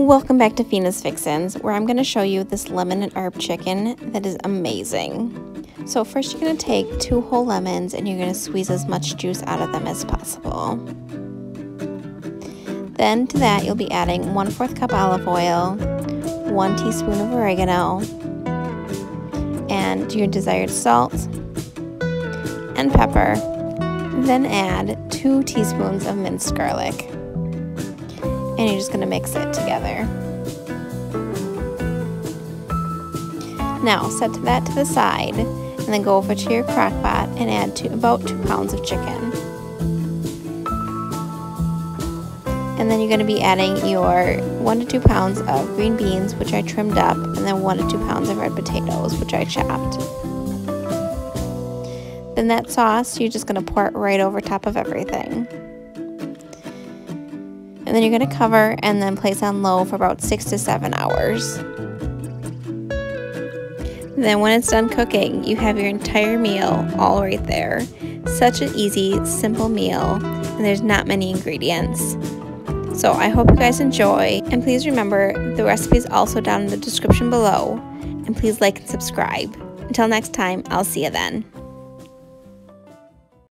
Welcome back to Feena's Fixins, where I'm going to show you this lemon and herb chicken that is amazing. So first you're going to take 2 whole lemons and you're going to squeeze as much juice out of them as possible. Then to that you'll be adding 1/4 cup olive oil, 1 teaspoon of oregano, and your desired salt and pepper. Then add 2 teaspoons of minced garlic. And you're just going to mix it together. Now set that to the side and then go over to your crock pot and add about 2 pounds of chicken. And then you're going to be adding your 1 to 2 pounds of green beans, which I trimmed up, and then 1 to 2 pounds of red potatoes, which I chopped. Then that sauce, you're just going to pour it right over top of everything. And then you're going to cover and then place on low for about 6 to 7 hours. And then when it's done cooking, you have your entire meal all right there. Such an easy, simple meal, and there's not many ingredients. So I hope you guys enjoy, and please remember the recipe is also down in the description below, and please like and subscribe. Until next time, I'll see you then.